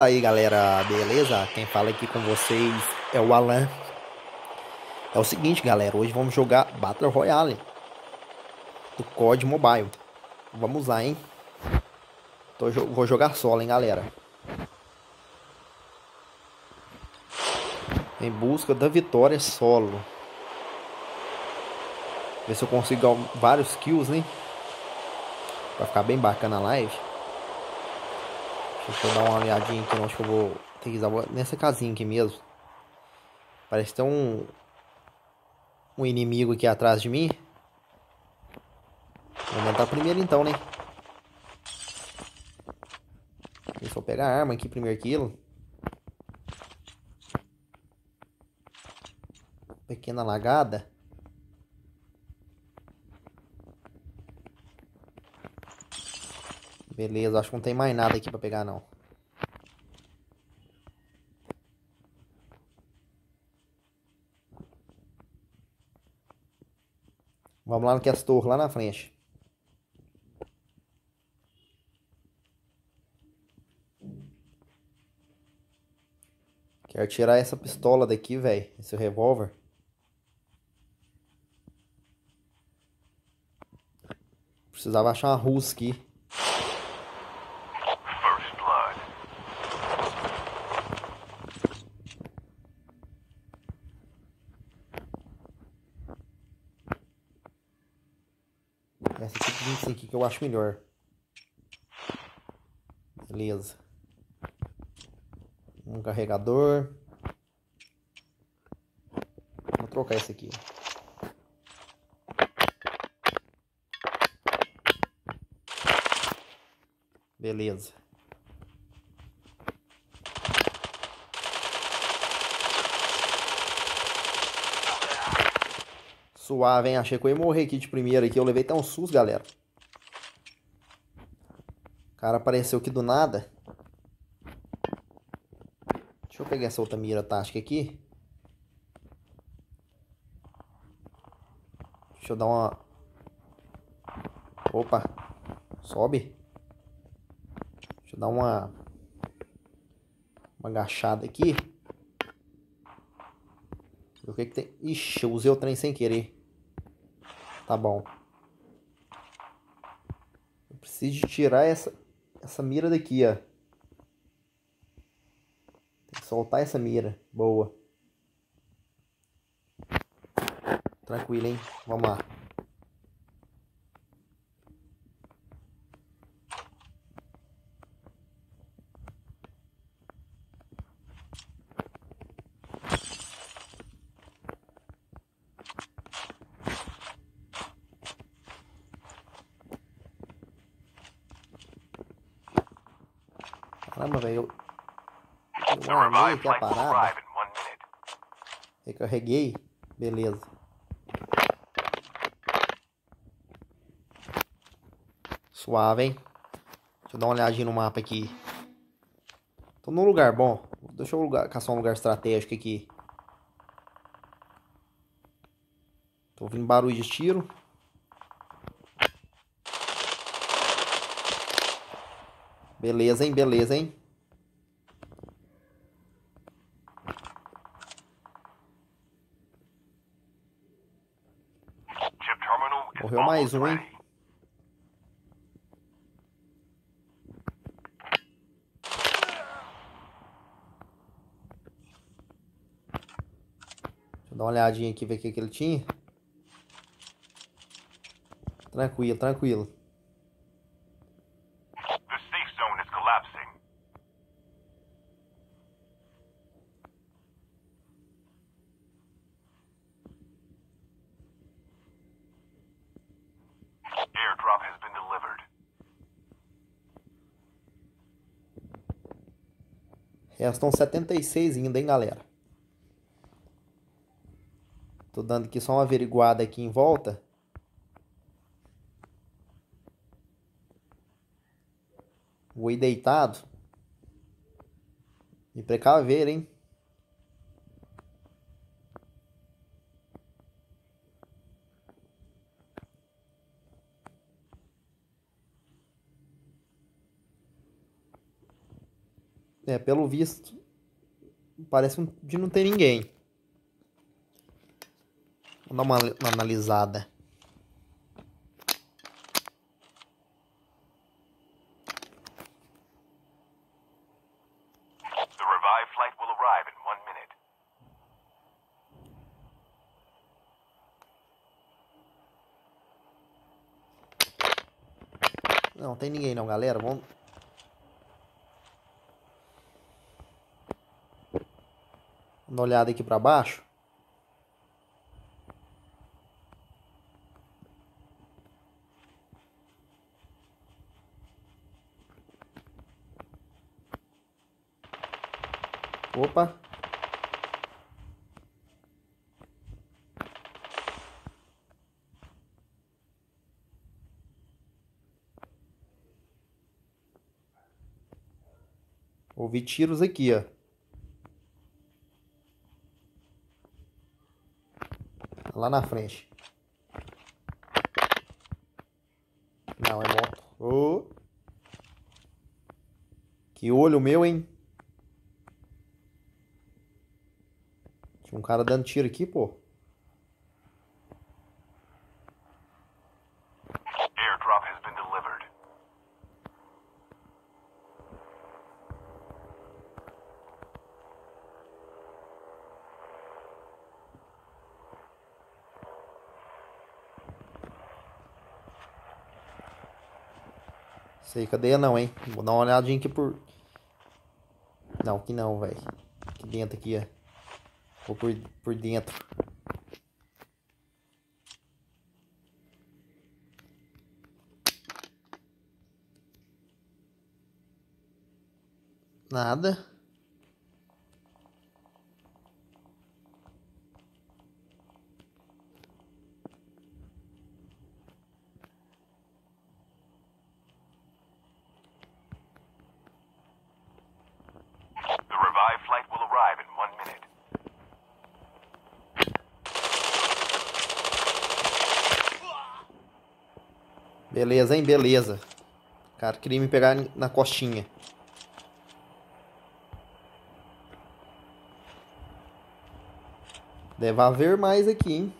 Aí galera, beleza? Quem fala aqui com vocês é o Alan. É o seguinte galera, hoje vamos jogar Battle Royale do COD Mobile. Vamos lá, hein? Vou jogar solo, hein galera. Em busca da vitória solo. Ver se eu consigo vários kills, hein? Vai ficar bem bacana a live. Deixa eu dar uma olhadinha aqui, acho que eu vou ter que usar nessa casinha aqui mesmo. Parece que tem um inimigo aqui atrás de mim. Vou matar primeiro então, né? Deixa eu pegar a arma aqui, primeiro quilo. Pequena lagada. Beleza, acho que não tem mais nada aqui pra pegar, não. Vamos lá no castor, lá na frente. Quero tirar essa pistola daqui, velho. Esse revólver. Precisava achar uma russa aqui. Que eu acho melhor. Beleza. Um carregador. Vou trocar esse aqui. Beleza. Suave, hein? Achei que eu ia morrer aqui de primeira aqui. Eu levei até um susto, galera. O cara apareceu aqui do nada. Deixa eu pegar essa outra mira tática aqui. Deixa eu dar uma... Opa. Sobe. Deixa eu dar uma... Uma agachada aqui. Ver o que que tem... Ixi, eu usei o trem sem querer. Tá bom. Eu preciso tirar essa... Essa mira daqui, ó. Tem que soltar essa mira. Boa. Tranquilo, hein? Vamos lá. Caramba, velho, eu armei aqui a parada, recarreguei, beleza. Suave, hein? Deixa eu dar uma olhadinha no mapa aqui. Tô num lugar bom, deixa eu caçar um lugar estratégico aqui. Tô ouvindo barulho de tiro. Beleza, hein? Beleza, hein? Morreu mais um, hein? Deixa eu dar uma olhadinha aqui, ver o que que ele tinha. Tranquilo, tranquilo. Restam 76 ainda, hein, galera. Tô dando aqui só uma averiguada aqui em volta. Vou ir deitado. Me precaver, hein. pelo visto, parece de não ter ninguém. Vou dar uma analisada. Não tem ninguém não, galera. Vamos... dar uma olhada aqui pra baixo. Opa. Ouvi tiros aqui, ó. Lá na frente. Não, é moto. Oh. Que olho meu, hein? Tinha um cara dando tiro aqui, pô. Sei, cadê? Não, hein? Vou dar uma olhadinha aqui por... Não, aqui não, velho. Aqui dentro, aqui, ó. Vou por dentro. Nada. Beleza, hein? Beleza. O cara queria me pegar na costinha. Deve haver mais aqui, hein?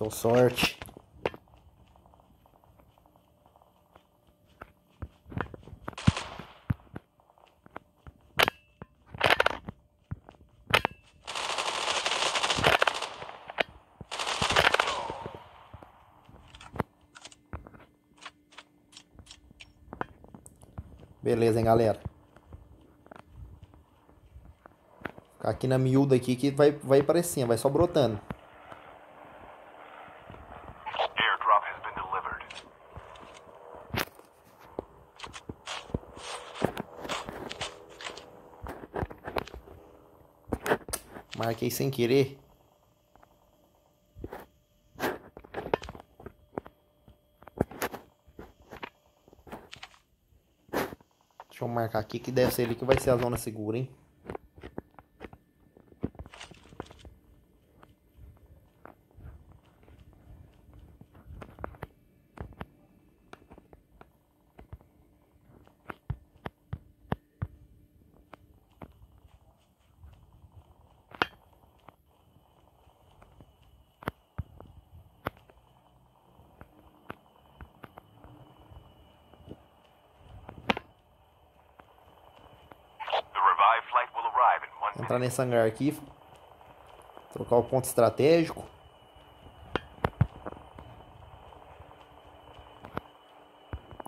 Deu sorte. Beleza, hein, galera? Ficar aqui na miúda aqui que vai pra cima, vai só brotando. Airdrop has been delivered. Marquei sem querer. Deixa eu marcar aqui que deve ser ali que vai ser a zona segura, hein? Entrar nesse hangar aqui, trocar o ponto estratégico.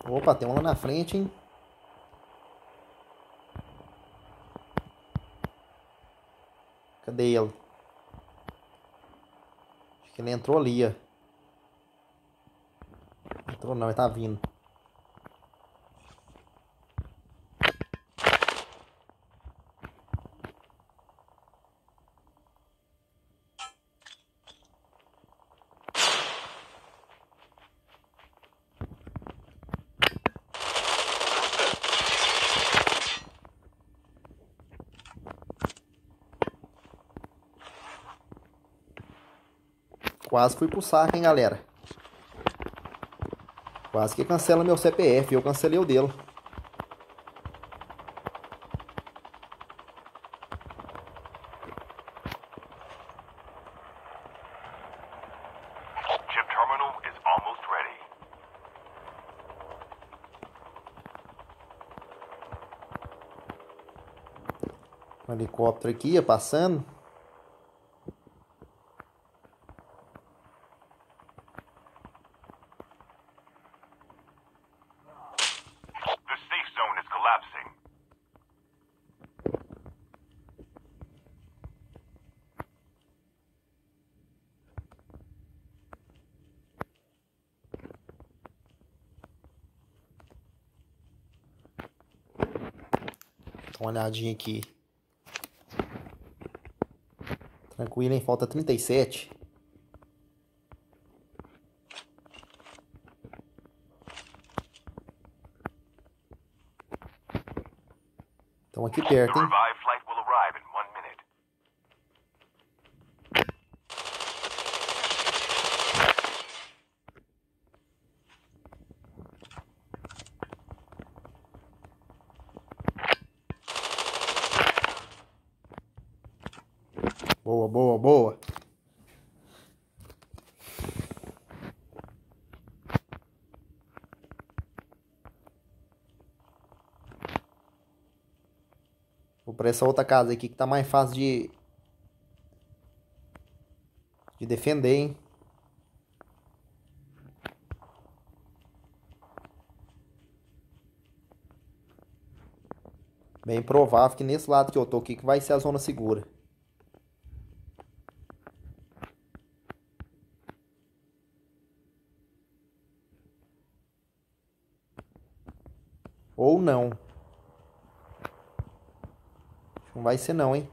Opa, tem um lá na frente, hein? Cadê ele? Acho que ele entrou ali, ó. Entrou não, ele tá vindo. Quase fui pro saco, hein, galera. Quase que cancela meu CPF. Eu cancelei o dele. Um helicóptero aqui, ia passando. Dá uma olhadinha aqui. Tranquilo, hein? Falta 37. Estão aqui perto, hein? Boa, boa, boa. Vou para essa outra casa aqui que tá mais fácil de defender, hein? Bem provável que nesse lado que eu tô aqui que vai ser a zona segura. Ou não. Não vai ser não, hein?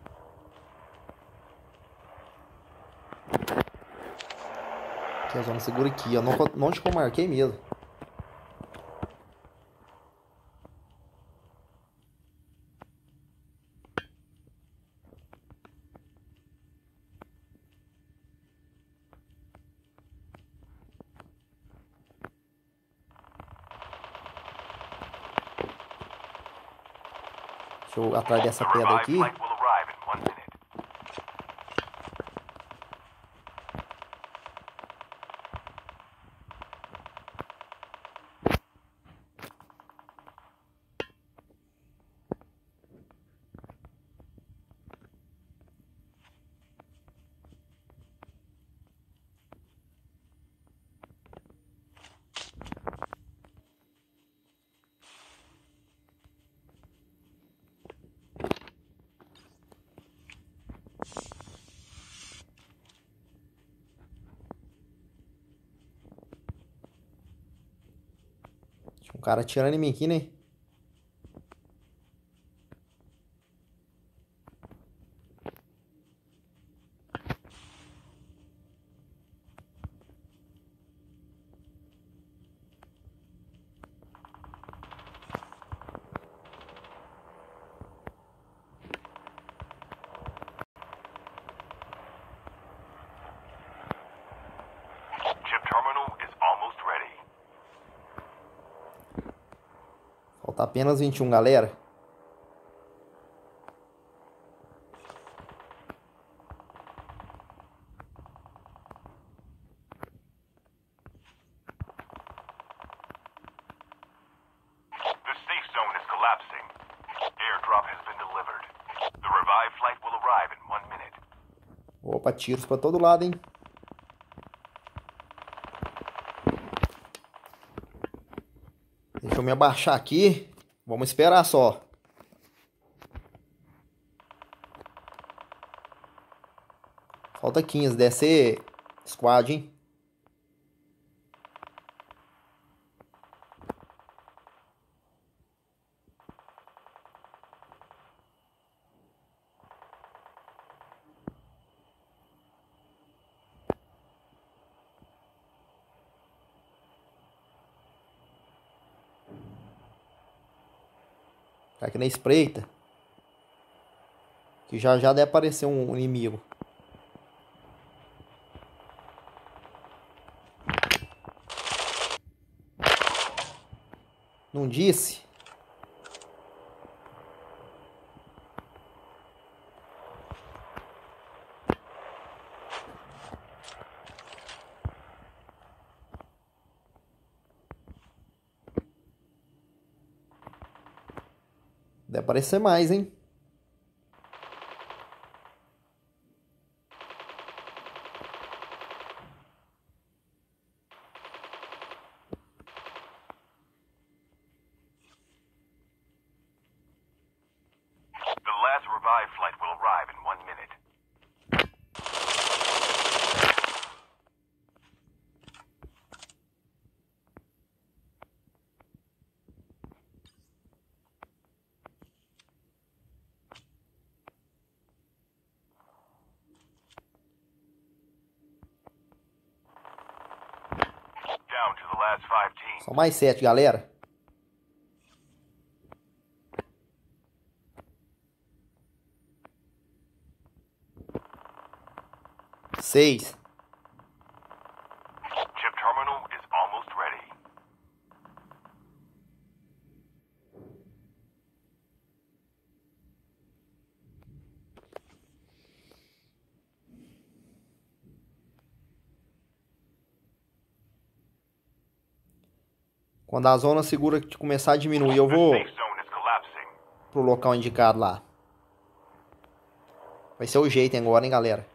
Aqui a zona segura aqui, ó. Não onde que eu marquei mesmo. Deixa eu atrás dessa pedra aqui. Um cara atirando em mim aqui, né? Falta apenas 21, galera. The safe zone is collapsing. Airdrop has been delivered. The revived flight will arrive in 1 minute. Opa, tiros pra todo lado, hein? Deixa eu me abaixar aqui. Vamos esperar só. Falta 15. Deve ser squad, hein? Tá aqui na espreita. Que já deve aparecer um inimigo. Não disse? Deve aparecer mais, hein? Só mais 7, galera. Seis. Chip terminal is almost ready. Quando a zona segura que começar a diminuir, eu vou pro local indicado lá. Vai ser o jeito agora, hein, galera.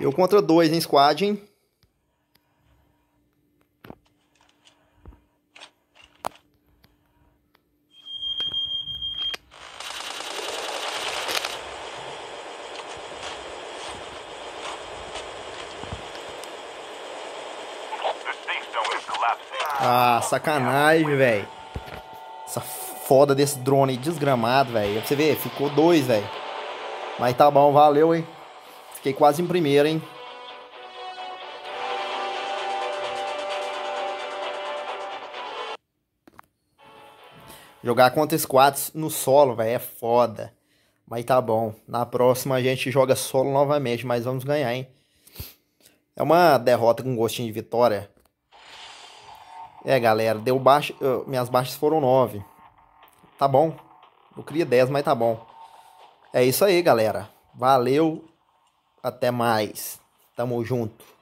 Eu contra 2, hein, squad, hein? Ah, sacanagem, velho. Essa foda desse drone desgramado, velho. Pra você ver, ficou 2, velho. Mas tá bom, valeu, hein? Fiquei quase em primeiro, hein? Jogar contra squads no solo, velho, é foda. Mas tá bom. Na próxima a gente joga solo novamente, mas vamos ganhar, hein? É uma derrota com gostinho de vitória. É, galera, deu baixo. Minhas baixas foram 9. Tá bom. Eu queria 10, mas tá bom. É isso aí, galera. Valeu. Até mais. Tamo junto.